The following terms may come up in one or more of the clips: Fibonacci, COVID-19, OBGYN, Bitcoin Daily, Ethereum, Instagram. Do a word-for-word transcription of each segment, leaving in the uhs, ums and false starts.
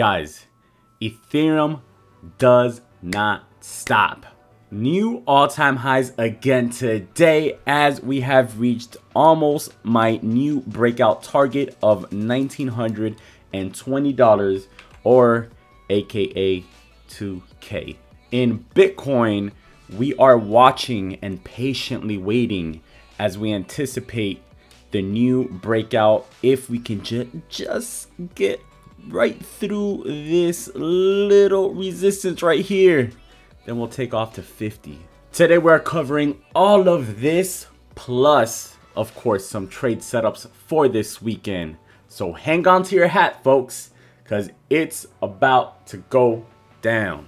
Guys, Ethereum does not stop. New all-time highs again today as we have reached almost my new breakout target of one thousand nine hundred twenty dollars or aka two K. In Bitcoin, we are watching and patiently waiting as we anticipate the new breakout. If we can ju just get right through this little resistance right here, then we'll take off to fifty. Today we're covering all of this, plus of course some trade setups for this weekend. So hang on to your hat, folks, because it's about to go down.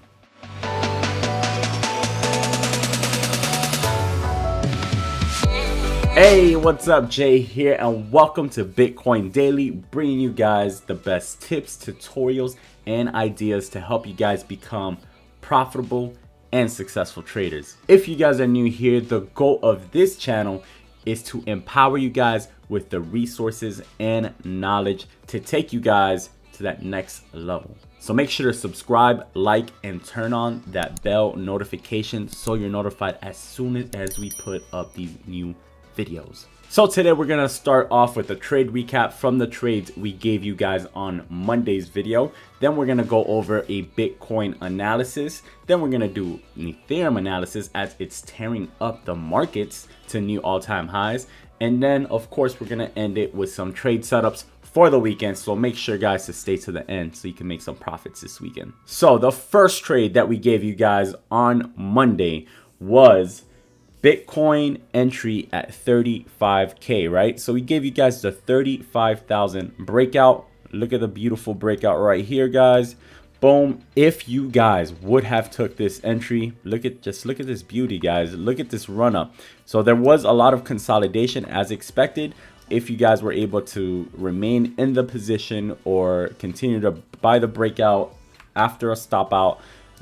Hey, what's up? Jay here, and welcome to Bitcoin Daily, bringing you guys the best tips, tutorials, and ideas to help you guys become profitable and successful traders. If you guys are new here, the goal of this channel is to empower you guys with the resources and knowledge to take you guys to that next level. So make sure to subscribe, like, and turn on that bell notification so you're notified as soon as we put up these new videos. So today we're gonna start off with a trade recap from the trades we gave you guys on Monday's video. Then we're gonna go over a Bitcoin analysis. Then we're gonna do an Ethereum analysis as it's tearing up the markets to new all-time highs. And then of course we're gonna end it with some trade setups for the weekend. So make sure guys to stay to the end so you can make some profits this weekend. So the first trade that we gave you guys on Monday was Bitcoin entry at thirty-five K, right? So we gave you guys the thirty-five thousand breakout. Look at the beautiful breakout right here, guys. Boom. If you guys would have took this entry, look at, just look at this beauty, guys. Look at this run up. So there was a lot of consolidation as expected. If you guys were able to remain in the position or continue to buy the breakout after a stop out,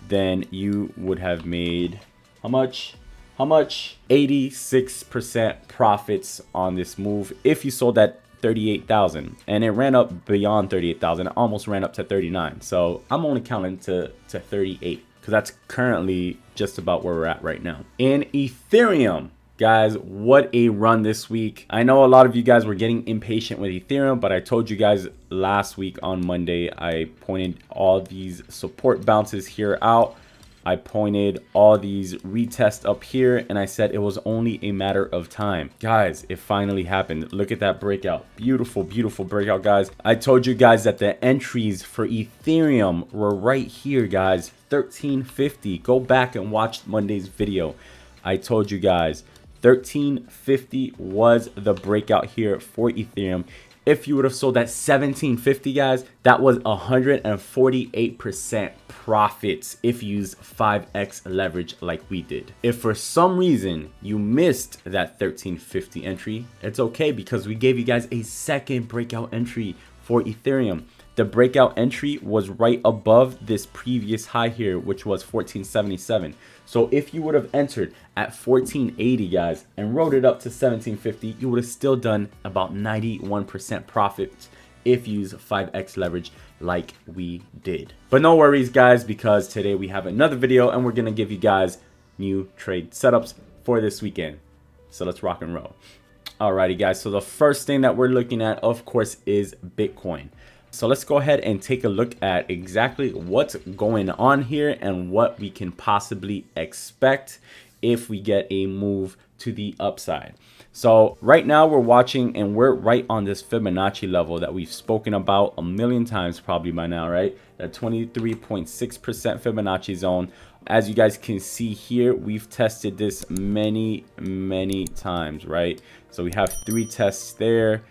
then you would have made how much? How much? eighty-six percent profits on this move if you sold at thirty-eight thousand, and it ran up beyond thirty-eight thousand. It almost ran up to thirty-nine. So I'm only counting to, to thirty-eight because that's currently just about where we're at right now. In Ethereum, guys, what a run this week. I know a lot of you guys were getting impatient with Ethereum, but I told you guys last week on Monday, I pointed all these support bounces here out. I pointed all these retests up here, and I said it was only a matter of time. Guys, it finally happened. Look at that breakout. Beautiful, beautiful breakout, guys. I told you guys that the entries for Ethereum were right here, guys. thirteen fifty. Go back and watch Monday's video. I told you guys thirteen fifty was the breakout here for Ethereum. If you would have sold at seventeen fifty, guys, that was one hundred forty-eight percent profits if you use five X leverage like we did. If for some reason you missed that thirteen fifty entry, it's okay because we gave you guys a second breakout entry for Ethereum. The breakout entry was right above this previous high here, which was fourteen seventy-seven. So if you would have entered at fourteen eighty, guys, and rode it up to seventeen fifty, you would have still done about ninety-one percent profit if you use five X leverage like we did. But no worries, guys, because today we have another video and we're gonna give you guys new trade setups for this weekend. So let's rock and roll. Alrighty, guys, so the first thing that we're looking at, of course, is Bitcoin. So let's go ahead and take a look at exactly what's going on here and what we can possibly expect if we get a move to the upside. So right now we're watching and we're right on this Fibonacci level that we've spoken about a million times probably by now, right? That twenty-three point six percent Fibonacci zone. As you guys can see here, we've tested this many, many times, right? So we have three tests there.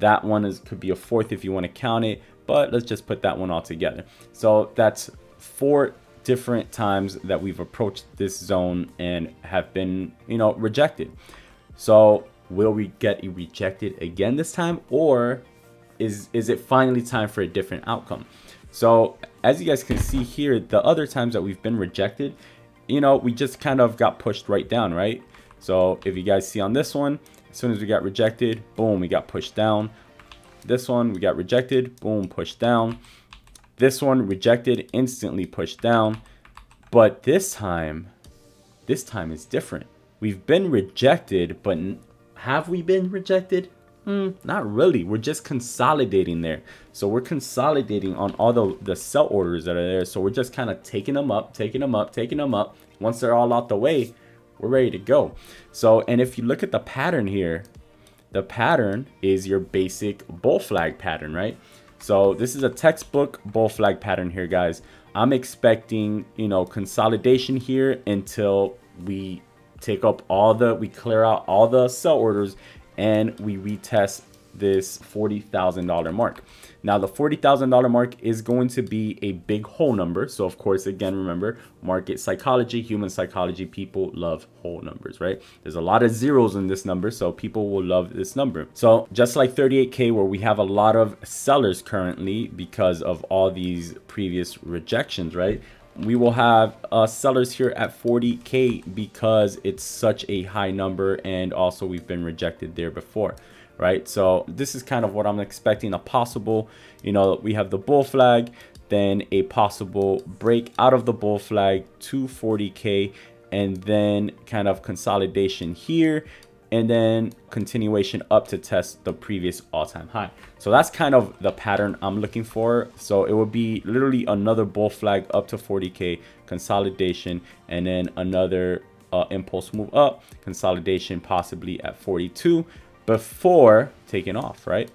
That one is could be a fourth if you want to count it, but let's just put that one all together. So that's four different times that we've approached this zone and have been, you know, rejected. So will we get rejected again this time, or is is it finally time for a different outcome? So as you guys can see here, the other times that we've been rejected, you know, we just kind of got pushed right down, right? So if you guys see on this one, as soon as we got rejected, boom, we got pushed down. This one, we got rejected, boom, pushed down. This one rejected, instantly pushed down. But this time, this time is different. We've been rejected, but have we been rejected? Mm, not really. We're just consolidating there. So we're consolidating on all the, the sell orders that are there. So we're just kind of taking them up, taking them up, taking them up. Once they're all out the way, we're ready to go. So, and if you look at the pattern here, the pattern is your basic bull flag pattern, right? So this is a textbook bull flag pattern here, guys. I'm expecting, you know, consolidation here until we take up all the, we clear out all the sell orders and we retest this forty thousand dollar mark. Now the forty thousand dollar mark is going to be a big whole number. So of course, again, remember market psychology, human psychology, people love whole numbers, right? There's a lot of zeros in this number, so people will love this number. So just like thirty-eight K, where we have a lot of sellers currently because of all these previous rejections, right? We will have uh, sellers here at forty K because it's such a high number, and also we've been rejected there before, right? So this is kind of what I'm expecting, a possible, you know, we have the bull flag, then a possible break out of the bull flag to forty K, and then kind of consolidation here, and then continuation up to test the previous all-time high. So that's kind of the pattern I'm looking for. So it will be literally another bull flag up to forty K, consolidation, and then another uh, impulse move up, consolidation possibly at forty-two before taking off, right?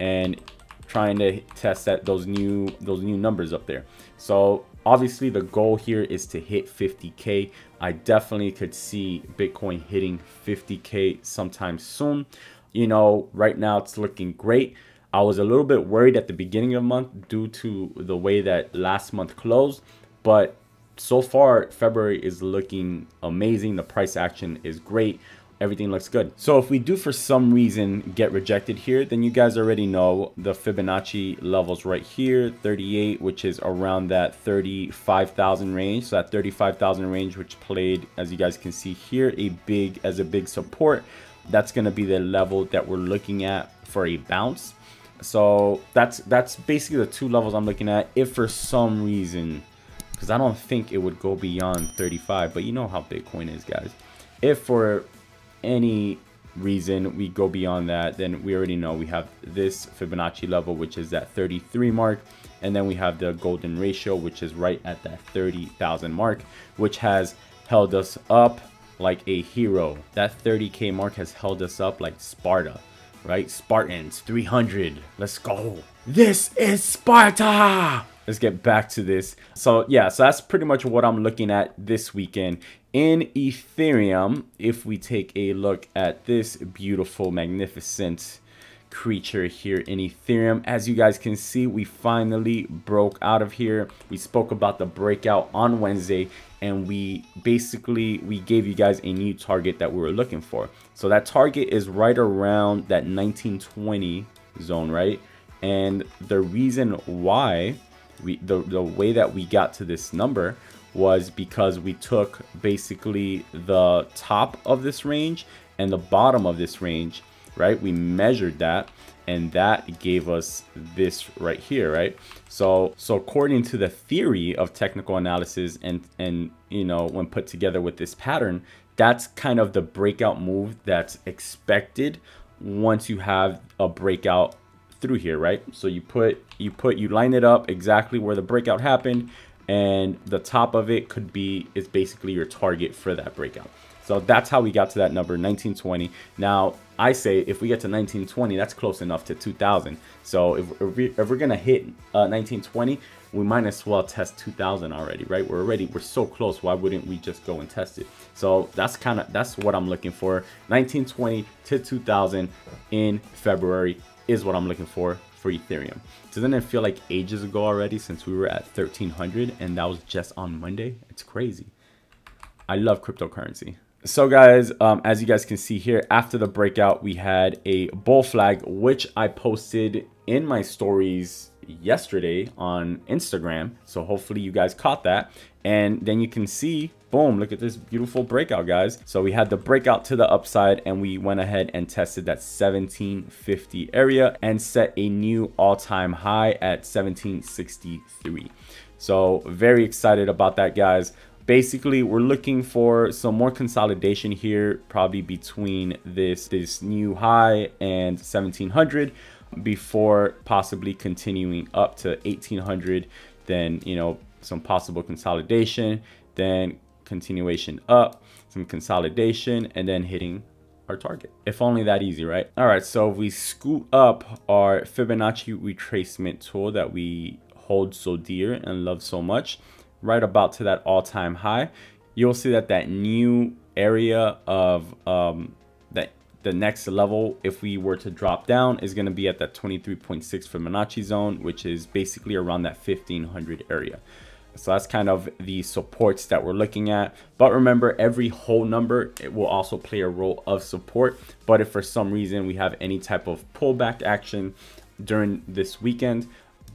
And trying to test that those new those new numbers up there. So obviously the goal here is to hit fifty K. I definitely could see Bitcoin hitting fifty K sometime soon. You know, right now it's looking great. I was a little bit worried at the beginning of the month due to the way that last month closed, but so far February is looking amazing. The price action is great. Everything looks good. So if we do for some reason get rejected here, then you guys already know the Fibonacci levels right here, thirty-eight, which is around that thirty-five thousand range. So that thirty-five thousand range, which played, as you guys can see here, a big as a big support. That's going to be the level that we're looking at for a bounce. So that's that's basically the two levels I'm looking at if for some reason, because I don't think it would go beyond thirty-five, but you know how Bitcoin is, guys. If for any reason we go beyond that, then we already know we have this Fibonacci level, which is that thirty-three mark, and then we have the golden ratio, which is right at that thirty thousand mark, which has held us up like a hero. That thirty K mark has held us up like Sparta, right? Spartans three hundred, let's go, this is Sparta. Let's get back to this. So yeah, so that's pretty much what I'm looking at this weekend in Ethereum. If we take a look at this beautiful, magnificent creature here in Ethereum, as you guys can see, we finally broke out of here. We spoke about the breakout on Wednesday, and we basically we gave you guys a new target that we were looking for. So that target is right around that nineteen twenty zone, right? And the reason why we the, the way that we got to this number was because we took basically the top of this range and the bottom of this range, right? We measured that, and that gave us this right here, right? So so according to the theory of technical analysis, and and you know, when put together with this pattern, that's kind of the breakout move that's expected once you have a breakout through here, right? So you put you put you line it up exactly where the breakout happened, and the top of it could be is basically your target for that breakout. So that's how we got to that number, nineteen twenty. Now I say if we get to nineteen twenty, that's close enough to two thousand. So if, if, we, if we're gonna hit uh, nineteen twenty, we might as well test two thousand already, right? We're already we're so close. Why wouldn't we just go and test it? So that's kind of that's what I'm looking for. nineteen twenty to two thousand in February is what I'm looking for for Ethereum. Doesn't it feel like ages ago already since we were at thirteen hundred, and that was just on Monday? It's crazy. I love cryptocurrency. So guys, um, as you guys can see here, after the breakout, we had a bull flag, which I posted in my stories yesterday on Instagram. So hopefully you guys caught that. And then you can see, boom, look at this beautiful breakout, guys. So we had the breakout to the upside and we went ahead and tested that seventeen fifty area and set a new all-time high at seventeen sixty-three. So very excited about that, guys. Basically, we're looking for some more consolidation here, probably between this this new high and seventeen hundred before possibly continuing up to eighteen hundred, then, you know, some possible consolidation, then continuation up, some consolidation, and then hitting our target. If only that easy, right? All right, so if we scoot up our Fibonacci retracement tool that we hold so dear and love so much, right about to that all-time high, you'll see that that new area of um, that the next level, if we were to drop down, is going to be at that twenty-three point six Fibonacci zone, which is basically around that fifteen hundred area. So that's kind of the supports that we're looking at. But remember, every whole number, it will also play a role of support. But if for some reason we have any type of pullback action during this weekend,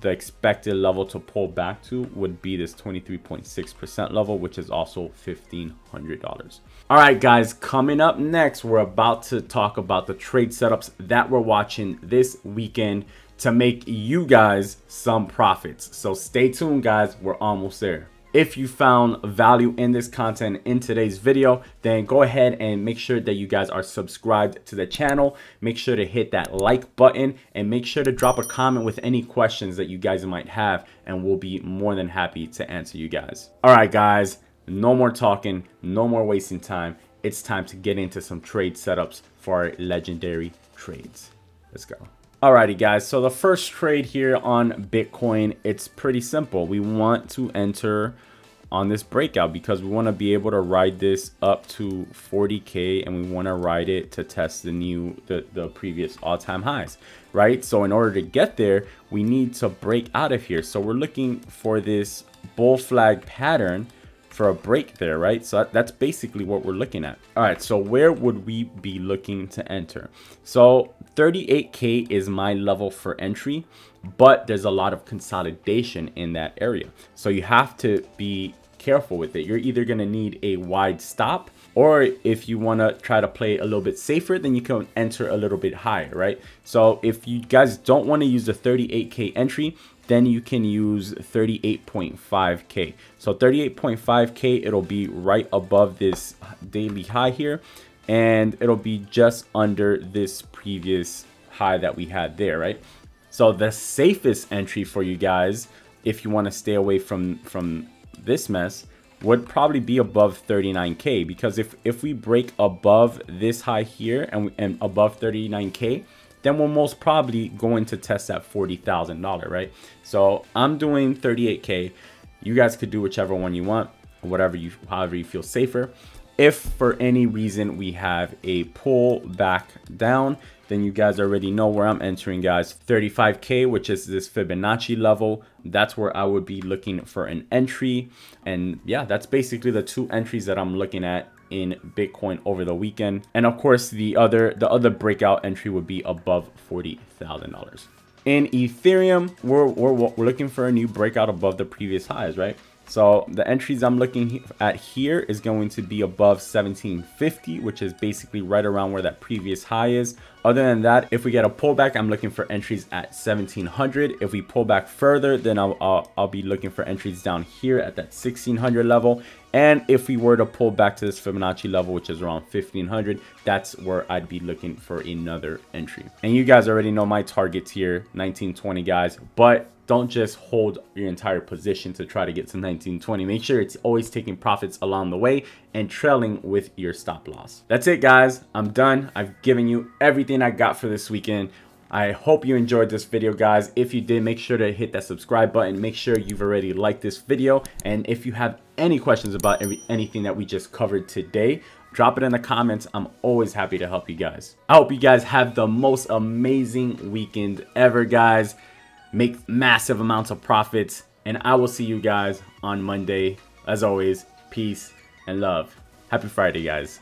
the expected level to pull back to would be this twenty-three point six percent level, which is also fifteen hundred dollars. All right, guys, coming up next, we're about to talk about the trade setups that we're watching this weekend to make you guys some profits. So stay tuned, guys, we're almost there. If you found value in this content in today's video, then go ahead and make sure that you guys are subscribed to the channel. Make sure to hit that like button and make sure to drop a comment with any questions that you guys might have, and we'll be more than happy to answer you guys. All right, guys, no more talking, no more wasting time. It's time to get into some trade setups for our legendary trades. Let's go. Alrighty, guys, so the first trade here on Bitcoin, it's pretty simple. We want to enter on this breakout because we want to be able to ride this up to forty K, and we want to ride it to test the new the, the previous all-time highs, right? So in order to get there, we need to break out of here. So we're looking for this bull flag pattern for a break there, right? So that's basically what we're looking at. All right, so where would we be looking to enter? So thirty-eight K is my level for entry, but there's a lot of consolidation in that area. So you have to be careful with it. You're either gonna need a wide stop, or if you wanna try to play a little bit safer, then you can enter a little bit higher, right? So if you guys don't wanna use the thirty-eight K entry, then you can use thirty-eight point five K. So thirty-eight point five K, it'll be right above this daily high here, and it'll be just under this previous high that we had there, right? So the safest entry for you guys, if you want to stay away from from this mess, would probably be above thirty-nine K, because if if we break above this high here and, and above thirty-nine K, then we'll most probably going to test that forty thousand dollars, right? So I'm doing thirty-eight K. You guys could do whichever one you want, whatever you, however you feel safer. If for any reason we have a pull back down, then you guys already know where I'm entering, guys. thirty-five K, which is this Fibonacci level. That's where I would be looking for an entry. And yeah, that's basically the two entries that I'm looking at in Bitcoin over the weekend. And of course, the other the other breakout entry would be above forty thousand dollars. In Ethereum, we're, we're, we're looking for a new breakout above the previous highs, right? So the entries I'm looking at here is going to be above seventeen fifty, which is basically right around where that previous high is. Other than that, if we get a pullback, I'm looking for entries at seventeen hundred. If we pull back further, then I'll, I'll, I'll be looking for entries down here at that sixteen hundred level. And if we were to pull back to this Fibonacci level, which is around fifteen hundred, that's where I'd be looking for another entry. And you guys already know my targets here, nineteen twenty, guys, but don't just hold your entire position to try to get to nineteen twenty. Make sure it's always taking profits along the way and trailing with your stop loss. That's it, guys. I'm done. I've given you everything I got for this weekend. I hope you enjoyed this video, guys. If you did, make sure to hit that subscribe button. Make sure you've already liked this video. And if you have any questions about every, anything that we just covered today, drop it in the comments. I'm always happy to help you guys. I hope you guys have the most amazing weekend ever, guys. Make massive amounts of profits, and I will see you guys on Monday. As always, peace and love. Happy Friday, guys.